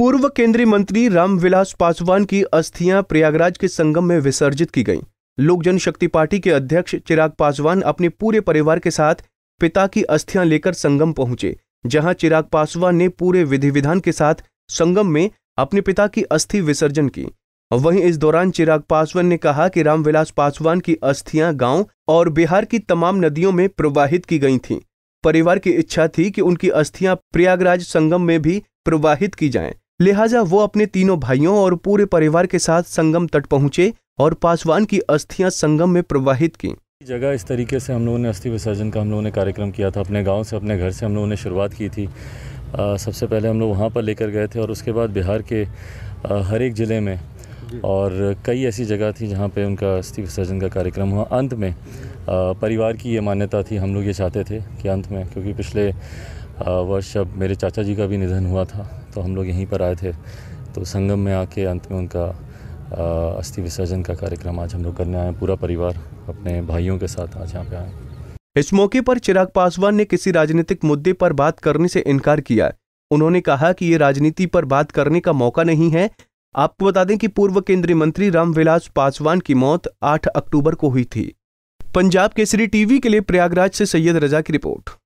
पूर्व केंद्रीय मंत्री राम विलास पासवान की अस्थियां प्रयागराज के संगम में विसर्जित की गईं। लोक जनशक्ति पार्टी के अध्यक्ष चिराग पासवान अपने पूरे परिवार के साथ पिता की अस्थियां लेकर संगम पहुंचे, जहां चिराग पासवान ने पूरे विधि विधान के साथ संगम में अपने पिता की अस्थि विसर्जन की। वहीं इस दौरान चिराग पासवान ने कहा कि रामविलास पासवान की अस्थियां गांव और बिहार की तमाम नदियों में प्रवाहित की गई थीं। परिवार की इच्छा थी कि उनकी अस्थियां प्रयागराज संगम में भी प्रवाहित की जाएं, लिहाजा वो अपने तीनों भाइयों और पूरे परिवार के साथ संगम तट पहुंचे और पासवान की अस्थियां संगम में प्रवाहित की। जगह इस तरीके से हम लोगों ने अस्थि विसर्जन का हम लोगों ने कार्यक्रम किया था। अपने गाँव से, अपने घर से हम लोगों ने शुरुआत की थी। सबसे पहले हम लोग वहाँ पर लेकर गए थे और उसके बाद बिहार के हर एक ज़िले में और कई ऐसी जगह थी जहाँ पे उनका अस्थि विसर्जन का कार्यक्रम हुआ। अंत में परिवार की ये मान्यता थी, हम लोग ये चाहते थे कि अंत में, क्योंकि पिछले वर्ष अब मेरे चाचा जी का भी निधन हुआ था तो हम लोग यहीं पर आए थे, तो संगम में आके अंत में उनका अस्थि विसर्जन का कार्यक्रम आज हम लोग करने आए। पूरा परिवार अपने भाइयों के साथ आज यहाँ पर आए। इस मौके पर चिराग पासवान ने किसी राजनीतिक मुद्दे पर बात करने से इनकार किया। उन्होंने कहा कि ये राजनीति पर बात करने का मौका नहीं है। आपको बता दें कि पूर्व केंद्रीय मंत्री रामविलास पासवान की मौत 8 अक्टूबर को हुई थी। पंजाब केसरी टीवी के लिए प्रयागराज से सैयद रजा की रिपोर्ट।